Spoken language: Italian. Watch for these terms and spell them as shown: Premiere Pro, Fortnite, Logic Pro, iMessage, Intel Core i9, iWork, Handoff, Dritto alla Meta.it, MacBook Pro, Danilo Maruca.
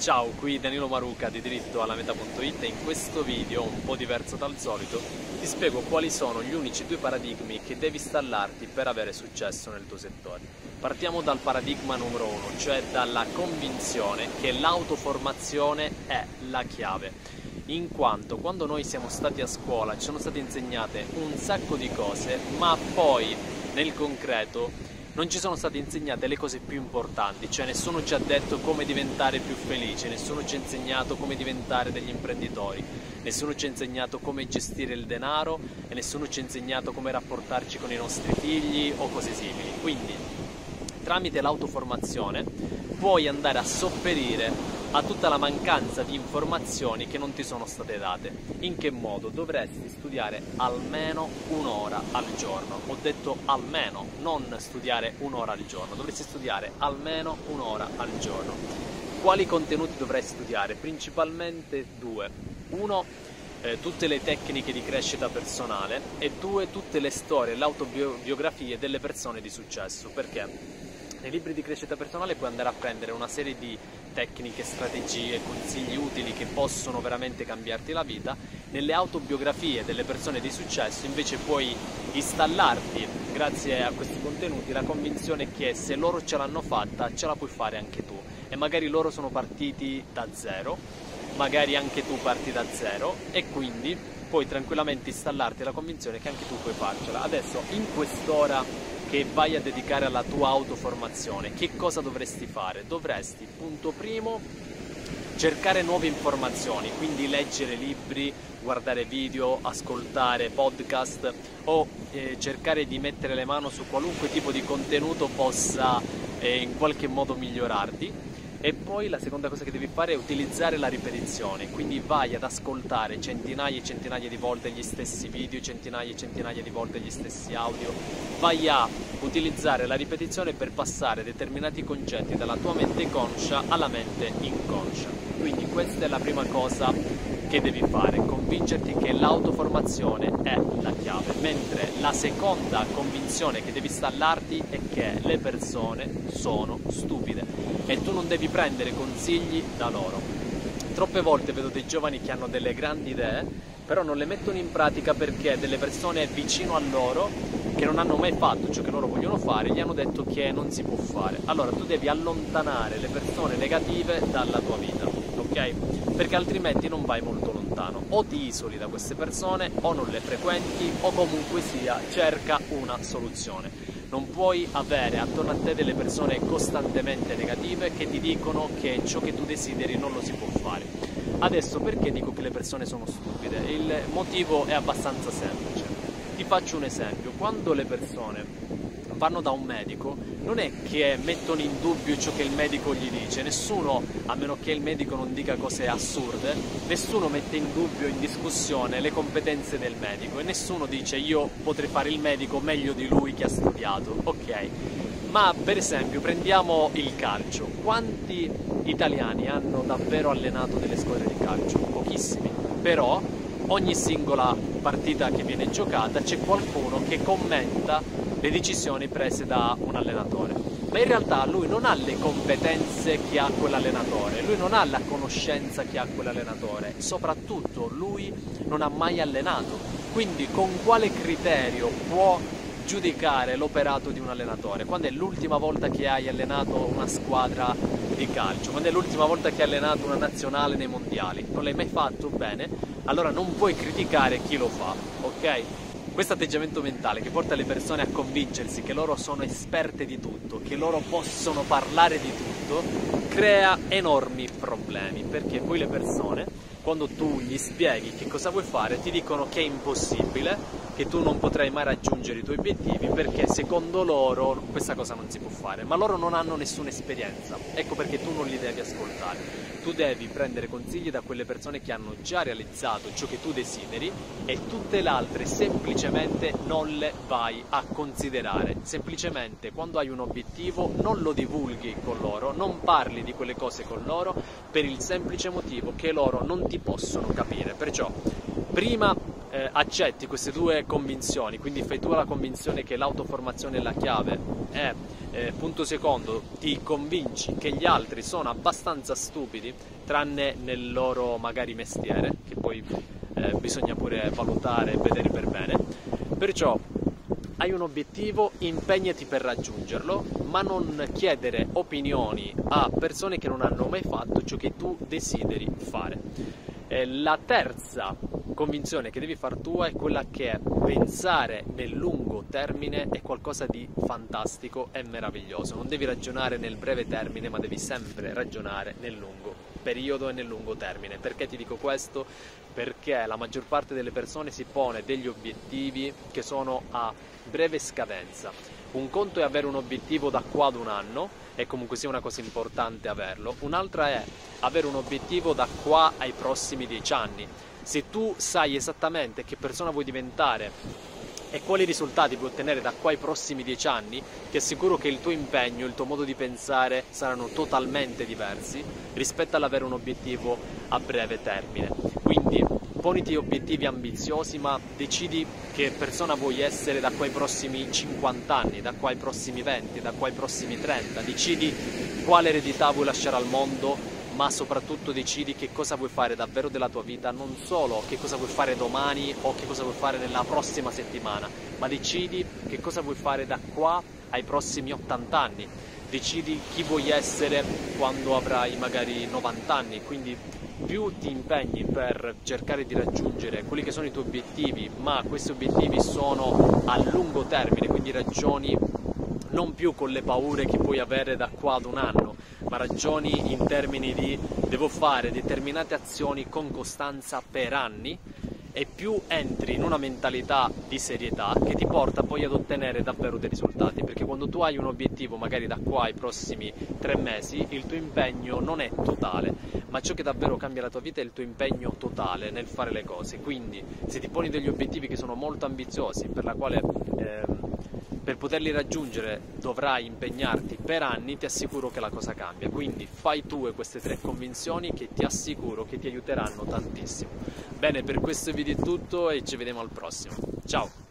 Ciao, qui Danilo Maruca di Dritto alla Meta.it e in questo video, un po' diverso dal solito, ti spiego quali sono gli unici due paradigmi che devi installarti per avere successo nel tuo settore. Partiamo dal paradigma numero uno, cioè dalla convinzione che l'autoformazione è la chiave, in quanto quando noi siamo stati a scuola ci sono state insegnate un sacco di cose, ma poi nel concreto non ci sono state insegnate le cose più importanti, cioè nessuno ci ha detto come diventare più felice, nessuno ci ha insegnato come diventare degli imprenditori, nessuno ci ha insegnato come gestire il denaro e nessuno ci ha insegnato come rapportarci con i nostri figli o cose simili. Quindi tramite l'autoformazione puoi andare a sopperire a tutta la mancanza di informazioni che non ti sono state date. In che modo? Dovresti studiare almeno un'ora al giorno. Ho detto almeno, non studiare un'ora al giorno, dovresti studiare almeno un'ora al giorno. Quali contenuti dovrai studiare? Principalmente due. Uno, tutte le tecniche di crescita personale, e due, tutte le storie, le autobiografie delle persone di successo, perché nei libri di crescita personale puoi andare a prendere una serie di tecniche, strategie, consigli utili che possono veramente cambiarti la vita. Nelle autobiografie delle persone di successo invece puoi installarti, grazie a questi contenuti, la convinzione che se loro ce l'hanno fatta, ce la puoi fare anche tu. E magari loro sono partiti da zero, magari anche tu parti da zero, e quindi puoi tranquillamente installarti la convinzione che anche tu puoi farcela. Adesso, in quest'ora che vai a dedicare alla tua autoformazione, che cosa dovresti fare? Dovresti, punto primo, cercare nuove informazioni, quindi leggere libri, guardare video, ascoltare podcast o cercare di mettere le mani su qualunque tipo di contenuto possa in qualche modo migliorarti. E poi la seconda cosa che devi fare è utilizzare la ripetizione, quindi vai ad ascoltare centinaia e centinaia di volte gli stessi video, centinaia e centinaia di volte gli stessi audio, vai a utilizzare la ripetizione per passare determinati concetti dalla tua mente conscia alla mente inconscia. Quindi questa è la prima cosa che devi fare, convincerti che l'autoformazione è la chiave, mentre la seconda convinzione che devi installarti è che le persone sono stupide e tu non devi prendere consigli da loro. Troppe volte vedo dei giovani che hanno delle grandi idee, però non le mettono in pratica perché delle persone vicino a loro che non hanno mai fatto ciò che loro vogliono fare gli hanno detto che non si può fare. Allora tu devi allontanare le persone negative dalla tua vita, ok? Perché altrimenti non vai molto lontano, o ti isoli da queste persone o non le frequenti, o comunque sia cerca una soluzione. Non puoi avere attorno a te delle persone costantemente negative che ti dicono che ciò che tu desideri non lo si può fare. Adesso, perché dico che le persone sono stupide? Il motivo è abbastanza semplice. Ti faccio un esempio. Quando le persone vanno da un medico, non è che mettono in dubbio ciò che il medico gli dice, nessuno, a meno che il medico non dica cose assurde, nessuno mette in dubbio, in discussione, le competenze del medico, e nessuno dice io potrei fare il medico meglio di lui che ha studiato, ok? Ma per esempio prendiamo il calcio, quanti italiani hanno davvero allenato delle squadre di calcio? Pochissimi, però ogni singola partita che viene giocata c'è qualcuno che commenta le decisioni prese da un allenatore, ma in realtà lui non ha le competenze che ha quell'allenatore, lui non ha la conoscenza che ha quell'allenatore, soprattutto lui non ha mai allenato, quindi con quale criterio può giudicare l'operato di un allenatore? Quando è l'ultima volta che hai allenato una squadra di calcio? Quando è l'ultima volta che hai allenato una nazionale nei mondiali? Non l'hai mai fatto? Bene, allora non puoi criticare chi lo fa, ok? Questo atteggiamento mentale che porta le persone a convincersi che loro sono esperte di tutto, che loro possono parlare di tutto, crea enormi problemi, perché poi le persone, quando tu gli spieghi che cosa vuoi fare, ti dicono che è impossibile, che tu non potrai mai raggiungere i tuoi obiettivi, perché secondo loro questa cosa non si può fare, ma loro non hanno nessuna esperienza. Ecco perché tu non li devi ascoltare, tu devi prendere consigli da quelle persone che hanno già realizzato ciò che tu desideri, e tutte le altre semplicemente non le vai a considerare. Semplicemente quando hai un obiettivo non lo divulghi con loro, non parli di quelle cose con loro, per il semplice motivo che loro non ti possono capire. Perciò prima accetti queste due convinzioni, quindi fai tu la convinzione che l'autoformazione è la chiave e punto secondo ti convinci che gli altri sono abbastanza stupidi tranne nel loro magari mestiere, che poi bisogna pure valutare e vedere per bene. Perciò hai un obiettivo, impegnati per raggiungerlo, ma non chiedere opinioni a persone che non hanno mai fatto ciò che tu desideri fare. La terza convinzione che devi far tua è quella che pensare nel lungo termine è qualcosa di fantastico e meraviglioso. Non devi ragionare nel breve termine, ma devi sempre ragionare nel lungo periodo e nel lungo termine. Perché ti dico questo? Perché la maggior parte delle persone si pone degli obiettivi che sono a breve scadenza. Un conto è avere un obiettivo da qua ad un anno, e comunque sia una cosa importante averlo. Un'altra è avere un obiettivo da qua ai prossimi 10 anni. Se tu sai esattamente che persona vuoi diventare e quali risultati puoi ottenere da qua ai prossimi 10 anni, ti assicuro che il tuo impegno, il tuo modo di pensare saranno totalmente diversi rispetto all'avere un obiettivo a breve termine. Quindi poniti obiettivi ambiziosi, ma decidi che persona vuoi essere da qua ai prossimi 50 anni, da qua ai prossimi 20, da qua ai prossimi 30. Decidi quale eredità vuoi lasciare al mondo, ma soprattutto decidi che cosa vuoi fare davvero della tua vita, non solo che cosa vuoi fare domani o che cosa vuoi fare nella prossima settimana, ma decidi che cosa vuoi fare da qua ai prossimi 80 anni, decidi chi vuoi essere quando avrai magari 90 anni, quindi più ti impegni per cercare di raggiungere quelli che sono i tuoi obiettivi, ma questi obiettivi sono a lungo termine, quindi ragioni non più con le paure che puoi avere da qua ad un anno, ma ragioni in termini di devo fare determinate azioni con costanza per anni, e più entri in una mentalità di serietà che ti porta poi ad ottenere davvero dei risultati. Perché quando tu hai un obiettivo magari da qua ai prossimi 3 mesi, il tuo impegno non è totale, ma ciò che davvero cambia la tua vita è il tuo impegno totale nel fare le cose. Quindi se ti poni degli obiettivi che sono molto ambiziosi, per la quale per poterli raggiungere dovrai impegnarti per anni, ti assicuro che la cosa cambia. Quindi fai tue queste 3 convinzioni che ti assicuro che ti aiuteranno tantissimo. Bene, per questo video è tutto e ci vediamo al prossimo. Ciao!